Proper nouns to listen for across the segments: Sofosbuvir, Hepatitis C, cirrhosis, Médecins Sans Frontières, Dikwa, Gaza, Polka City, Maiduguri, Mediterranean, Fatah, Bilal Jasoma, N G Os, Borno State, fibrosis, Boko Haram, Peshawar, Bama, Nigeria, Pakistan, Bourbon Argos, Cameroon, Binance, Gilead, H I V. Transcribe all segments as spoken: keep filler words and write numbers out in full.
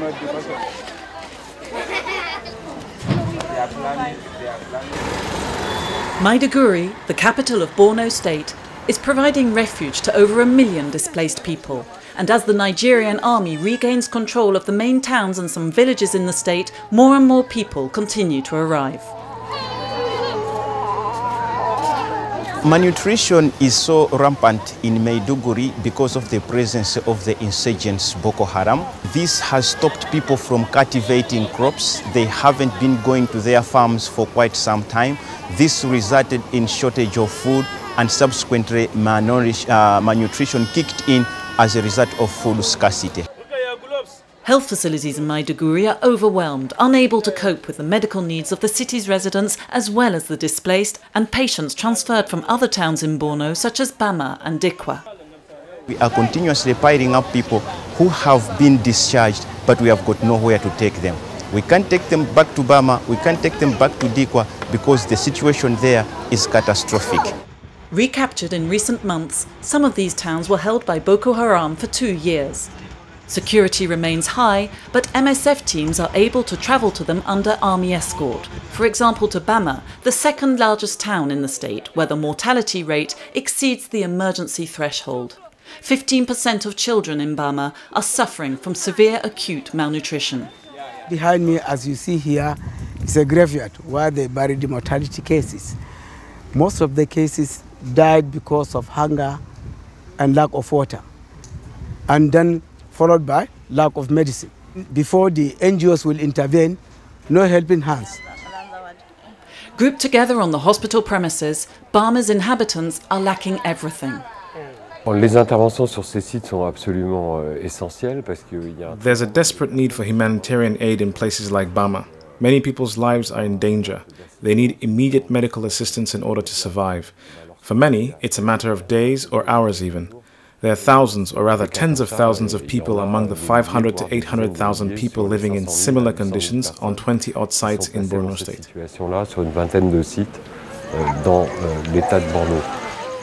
not because of they are planning, they are planning. Maiduguri, the capital of Borno State, is providing refuge to over a million displaced people. And as the Nigerian army regains control of the main towns and some villages in the state, more and more people continue to arrive. Malnutrition is so rampant in Maiduguri because of the presence of the insurgents Boko Haram. This has stopped people from cultivating crops. They haven't been going to their farms for quite some time. This resulted in shortage of food and subsequently malnutrition kicked in as a result of food scarcity. Health facilities in Maiduguri are overwhelmed, unable to cope with the medical needs of the city's residents as well as the displaced and patients transferred from other towns in Borno such as Bama and Dikwa. We are continuously piling up people who have been discharged, but we have got nowhere to take them. We can't take them back to Bama, we can't take them back to Dikwa because the situation there is catastrophic. Recaptured in recent months, some of these towns were held by Boko Haram for two years. Security remains high, but M S F teams are able to travel to them under army escort, for example to Bama, the second largest town in the state, where the mortality rate exceeds the emergency threshold. fifteen percent of children in Bama are suffering from severe acute malnutrition. Behind me, as you see here, is a graveyard where they buried the mortality cases. Most of the cases died because of hunger and lack of water, and then followed by lack of medicine. Before the N G Os will intervene, no helping hands. Grouped together on the hospital premises, Bama's inhabitants are lacking everything. There's a desperate need for humanitarian aid in places like Bama. Many people's lives are in danger. They need immediate medical assistance in order to survive. For many, it's a matter of days or hours even. There are thousands, or rather tens of thousands of people among the five hundred to eight hundred thousand people living in similar conditions on twenty odd sites in Borno State.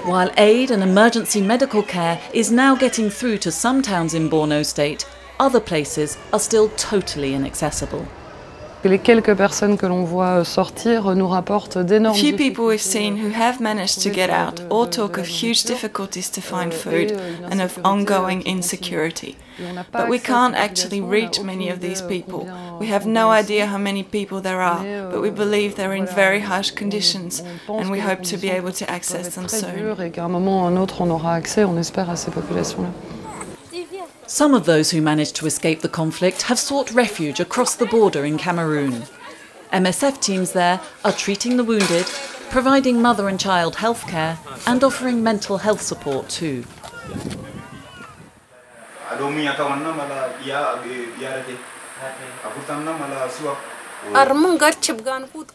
While aid and emergency medical care is now getting through to some towns in Borno State, other places are still totally inaccessible. Les quelques personnes que l'on voit sortir nous rapportent d'énormes difficultés. Few people we've seen who have managed to get out all talk of huge difficulties to find food and of ongoing insecurity. But we can't actually reach many of these people. We have no idea how many people there are, but we believe they're in very harsh conditions and we hope to be able to access them soon. Some of those who managed to escape the conflict have sought refuge across the border in Cameroon. M S F teams there are treating the wounded, providing mother and child health care, and offering mental health support too.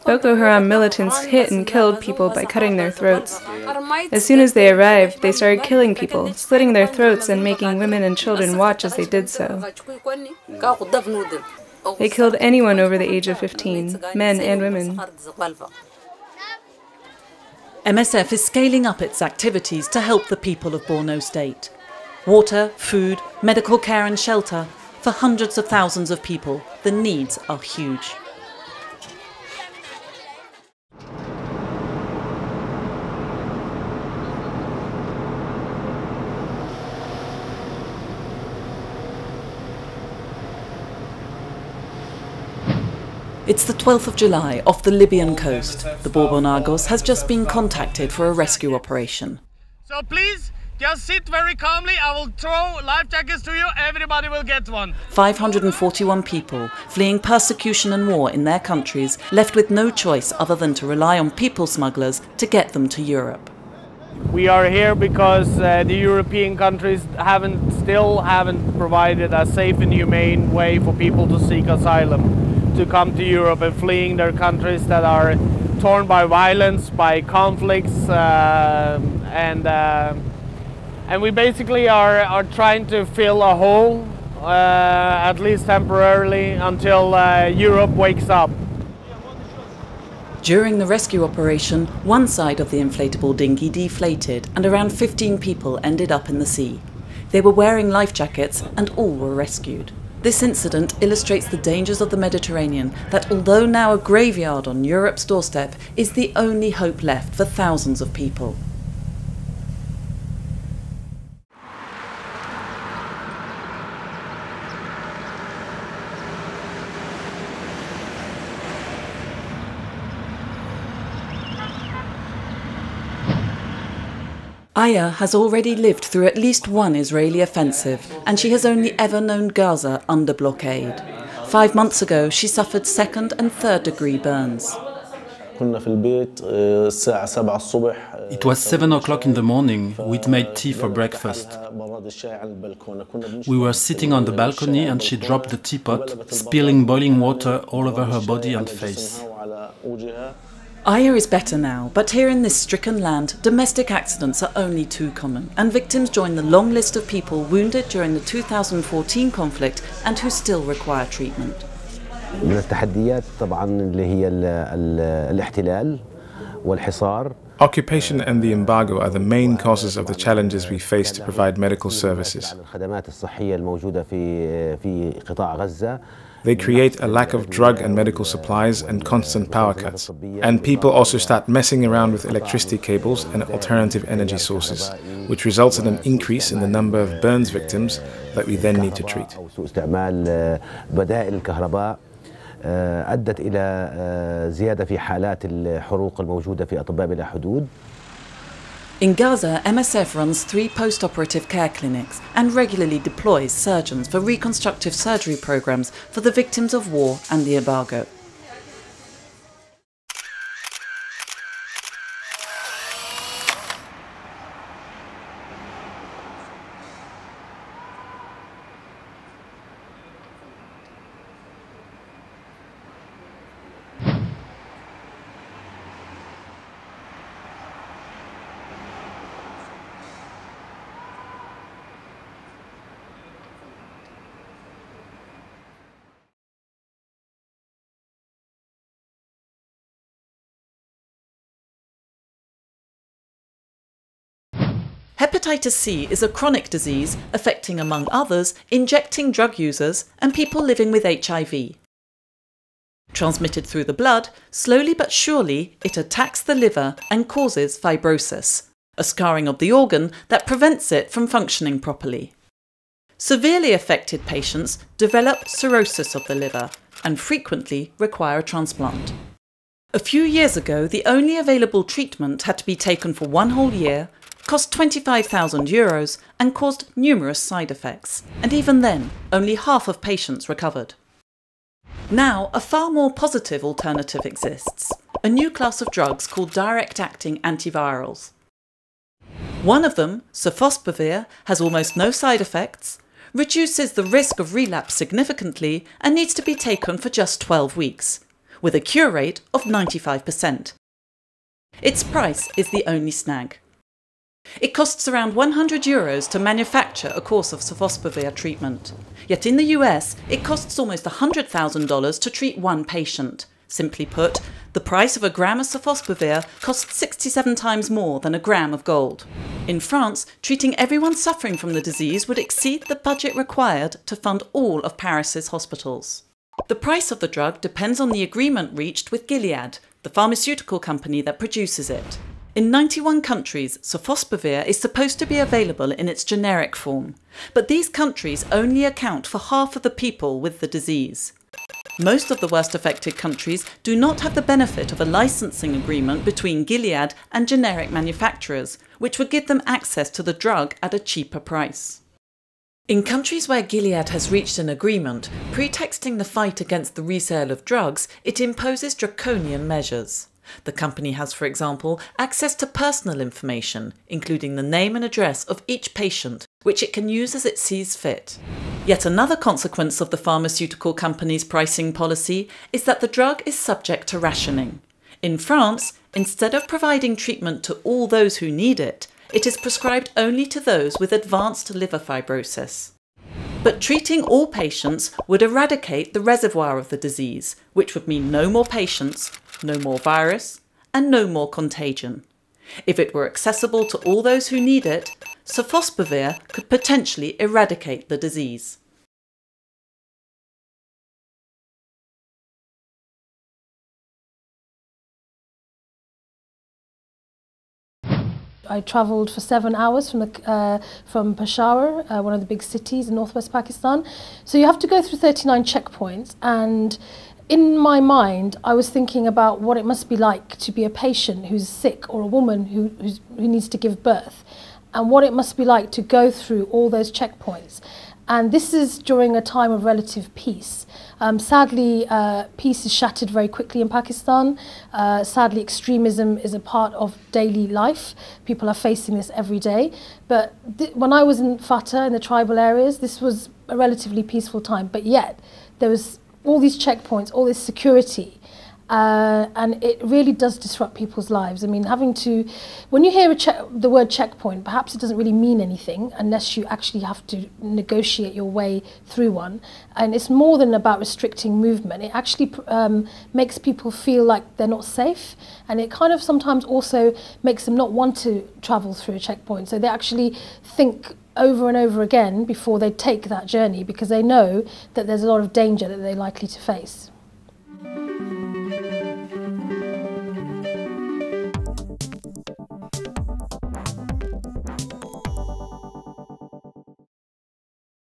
Boko Haram militants hit and killed people by cutting their throats. As soon as they arrived, they started killing people, slitting their throats and making women and children watch as they did so. They killed anyone over the age of fifteen, men and women. M S F is scaling up its activities to help the people of Borno State. Water, food, medical care and shelter. For hundreds of thousands of people, the needs are huge. It's the twelfth of July off the Libyan coast. The Bourbon Argos has just been contacted for a rescue operation. So please, just sit very calmly. I will throw life jackets to you. Everybody will get one. five hundred forty-one people fleeing persecution and war in their countries, left with no choice other than to rely on people smugglers to get them to Europe. We are here because uh, the European countries haven't, still haven't provided a safe and humane way for people to seek asylum, to come to Europe and fleeing their countries that are torn by violence, by conflicts, uh, and uh, and we basically are, are trying to fill a hole, uh, at least temporarily, until uh, Europe wakes up. During the rescue operation, one side of the inflatable dinghy deflated and around fifteen people ended up in the sea. They were wearing life jackets and all were rescued. This incident illustrates the dangers of the Mediterranean, that although now a graveyard on Europe's doorstep, is the only hope left for thousands of people. Aya has already lived through at least one Israeli offensive, and she has only ever known Gaza under blockade. Five months ago, she suffered second and third degree burns. It was seven o'clock in the morning. We'd made tea for breakfast. We were sitting on the balcony and she dropped the teapot, spilling boiling water all over her body and face. Aya is better now, but here in this stricken land, domestic accidents are only too common, and victims join the long list of people wounded during the two thousand fourteen conflict and who still require treatment. Occupation and the embargo are the main causes of the challenges we face to provide medical services. They create a lack of drug and medical supplies and constant power cuts. And people also start messing around with electricity cables and alternative energy sources, which results in an increase in the number of burns victims that we then need to treat. In Gaza, M S F runs three post-operative care clinics and regularly deploys surgeons for reconstructive surgery programs for the victims of war and the embargo. Hepatitis C is a chronic disease affecting, among others, injecting drug users and people living with H I V. Transmitted through the blood, slowly but surely it attacks the liver and causes fibrosis, a scarring of the organ that prevents it from functioning properly. Severely affected patients develop cirrhosis of the liver and frequently require a transplant. A few years ago, the only available treatment had to be taken for one whole year, cost twenty-five thousand euros and caused numerous side effects. And even then, only half of patients recovered. Now, a far more positive alternative exists, a new class of drugs called direct-acting antivirals. One of them, Sofosbuvir, has almost no side effects, reduces the risk of relapse significantly and needs to be taken for just twelve weeks, with a cure rate of ninety-five percent. Its price is the only snag. It costs around one hundred euros to manufacture a course of Sofosbuvir treatment. Yet in the U S, it costs almost one hundred thousand dollars to treat one patient. Simply put, the price of a gram of Sofosbuvir costs sixty-seven times more than a gram of gold. In France, treating everyone suffering from the disease would exceed the budget required to fund all of Paris's hospitals. The price of the drug depends on the agreement reached with Gilead, the pharmaceutical company that produces it. In ninety-one countries, Sofosbuvir is supposed to be available in its generic form, but these countries only account for half of the people with the disease. Most of the worst affected countries do not have the benefit of a licensing agreement between Gilead and generic manufacturers, which would give them access to the drug at a cheaper price. In countries where Gilead has reached an agreement, pretexting the fight against the resale of drugs, it imposes draconian measures. The company has, for example, access to personal information, including the name and address of each patient, which it can use as it sees fit. Yet another consequence of the pharmaceutical company's pricing policy is that the drug is subject to rationing. In France, instead of providing treatment to all those who need it, it is prescribed only to those with advanced liver fibrosis. But treating all patients would eradicate the reservoir of the disease, which would mean no more patients, no more virus, and no more contagion. If it were accessible to all those who need it, Sofosbuvir could potentially eradicate the disease. I travelled for seven hours from the, uh, from Peshawar, uh, one of the big cities in northwest Pakistan. So you have to go through thirty-nine checkpoints, and in my mind, I was thinking about what it must be like to be a patient who's sick, or a woman who, who's, who needs to give birth, and what it must be like to go through all those checkpoints. And this is during a time of relative peace. Um, sadly, uh, peace is shattered very quickly in Pakistan. Uh, sadly, extremism is a part of daily life. People are facing this every day. But th when I was in Fatah, in the tribal areas, this was a relatively peaceful time. But yet, there was all these checkpoints, all this security. Uh, and it really does disrupt people's lives. I mean, having to, when you hear a che the word checkpoint, perhaps it doesn't really mean anything unless you actually have to negotiate your way through one. And it's more than about restricting movement. It actually um, makes people feel like they're not safe. And it kind of sometimes also makes them not want to travel through a checkpoint. So they actually think over and over again before they take that journey, because they know that there's a lot of danger that they're likely to face.